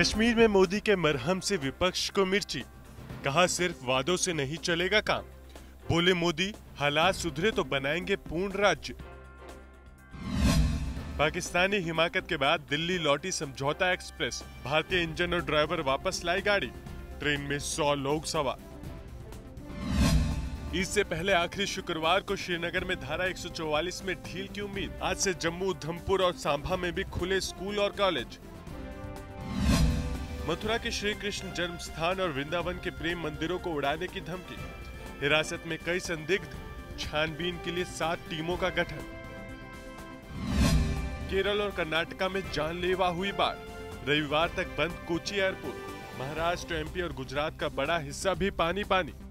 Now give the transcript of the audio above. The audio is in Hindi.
कश्मीर में मोदी के मरहम से विपक्ष को मिर्ची, कहा सिर्फ वादों से नहीं चलेगा काम। बोले मोदी, हालात सुधरे तो बनाएंगे पूर्ण राज्य। पाकिस्तानी हिमाकत के बाद दिल्ली लौटी समझौता एक्सप्रेस, भारतीय इंजन और ड्राइवर वापस लाई गाड़ी, ट्रेन में 100 लोग सवार। ईद से पहले आखिरी शुक्रवार को श्रीनगर में धारा 144 में ढील की उम्मीद, आज से जम्मू, उधमपुर और सांभा में भी खुले स्कूल और कॉलेज। मथुरा के श्री कृष्ण जन्म स्थान और वृंदावन के प्रेम मंदिरों को उड़ाने की धमकी, हिरासत में कई संदिग्ध, छानबीन के लिए 7 टीमों का गठन। केरल और कर्नाटका में जानलेवा हुई बाढ़, रविवार तक बंद कोची एयरपोर्ट, महाराष्ट्र, एमपी और गुजरात का बड़ा हिस्सा भी पानी।